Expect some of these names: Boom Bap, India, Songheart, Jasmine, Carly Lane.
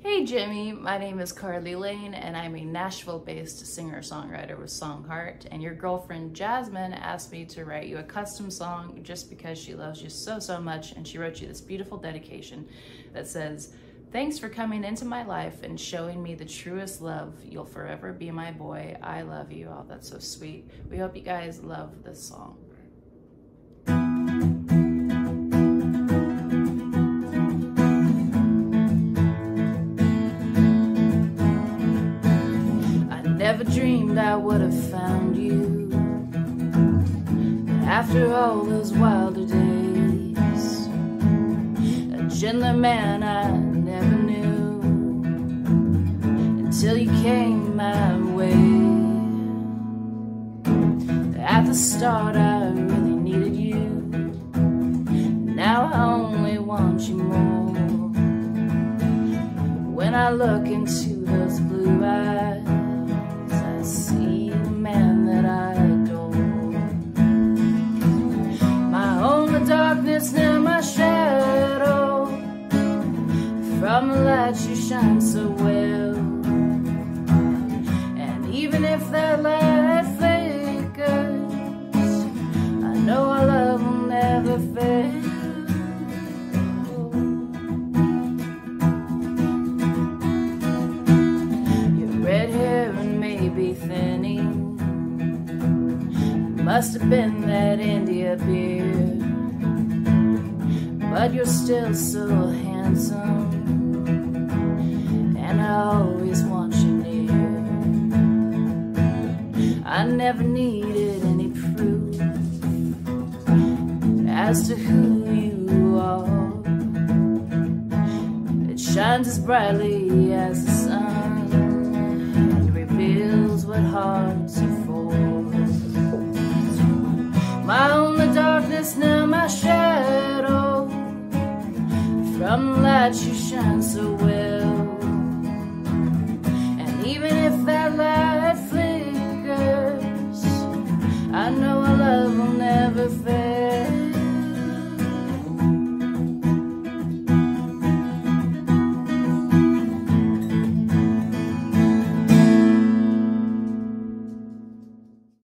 Hey Jimmy, my name is Carly Lane and I'm a Nashville-based singer-songwriter with Songheart, and your girlfriend Jasmine asked me to write you a custom song just because she loves you so, so much, and she wrote you this beautiful dedication that says, "Thanks for coming into my life and showing me the truest love. You'll forever be my boy. I love you." Oh, that's so sweet. We hope you guys love this song. Never dreamed I would have found you after all those wilder days. A gentler man I never knew until you came my way. At the start I really needed you, now I only want you more. When I look into those blue eyes, see the man that I adore. My only darkness, now my shadow. From the light you shine so well. And even if that light flickers, I know our love will never fail. Thinning, must have been that India beer, but you're still so handsome, and I always want you near. I never needed any proof as to who you are. It shines as brightly as the sun, feels what hearts are for. My only darkness, now my shadow. From light you shine so well.